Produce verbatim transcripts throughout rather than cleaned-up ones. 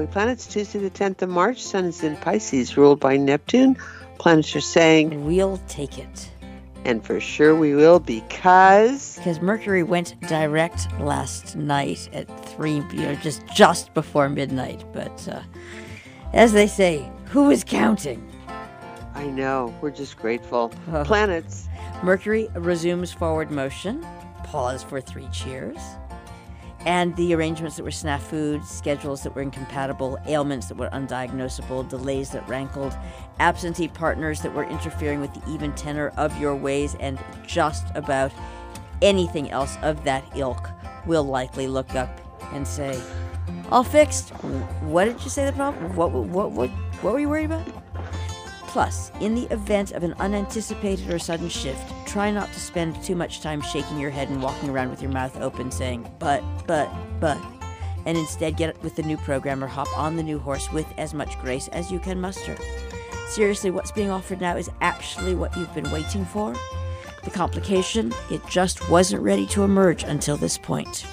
Daily Planets, Tuesday the tenth of March. Sun is in Pisces, ruled by Neptune. Planets are saying, we'll take it. And for sure we will, because... Because Mercury went direct last night at three, you know, just, just before midnight. But uh, as they say, who is counting? I know. We're just grateful. Oh. Planets. Mercury resumes forward motion. Pause for three cheers. And the arrangements that were snafu'd, schedules that were incompatible, ailments that were undiagnosable, delays that rankled, absentee partners that were interfering with the even tenor of your ways, and just about anything else of that ilk will likely look up and say, all fixed. What did you say the problem? What, what, what, what were you worried about? Plus, in the event of an unanticipated or sudden shift, try not to spend too much time shaking your head and walking around with your mouth open saying, but, but, but, and instead get with the new program or hop on the new horse with as much grace as you can muster. Seriously, what's being offered now is actually what you've been waiting for. The complication, it just wasn't ready to emerge until this point.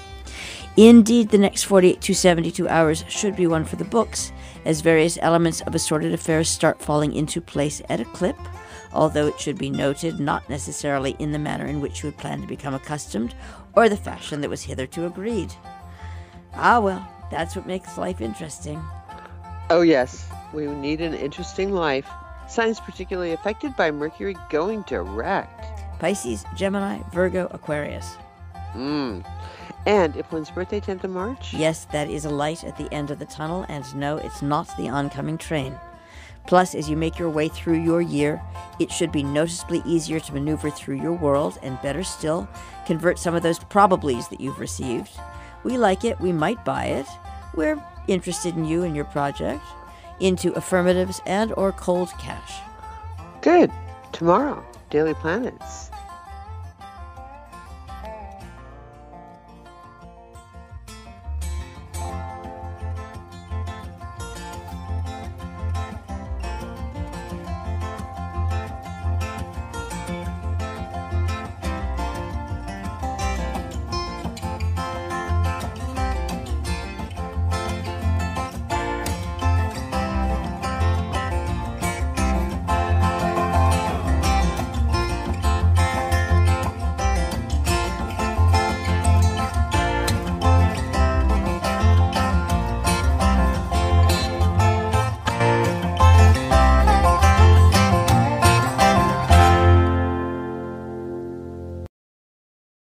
Indeed, the next forty-eight to seventy-two hours should be one for the books, as various elements of assorted affairs start falling into place at a clip, although it should be noted not necessarily in the manner in which you had planned to become accustomed or the fashion that was hitherto agreed. Ah well, that's what makes life interesting. Oh yes, we need an interesting life. Signs particularly affected by Mercury going direct. Pisces, Gemini, Virgo, Aquarius. Mmm. And if one's birthday, tenth of March? Yes, that is a light at the end of the tunnel, and no, it's not the oncoming train. Plus, as you make your way through your year, it should be noticeably easier to maneuver through your world, and better still, convert some of those probablys that you've received. We like it, we might buy it, we're interested in you and your project, into affirmatives and or cold cash. Good. Tomorrow, Daily Planets.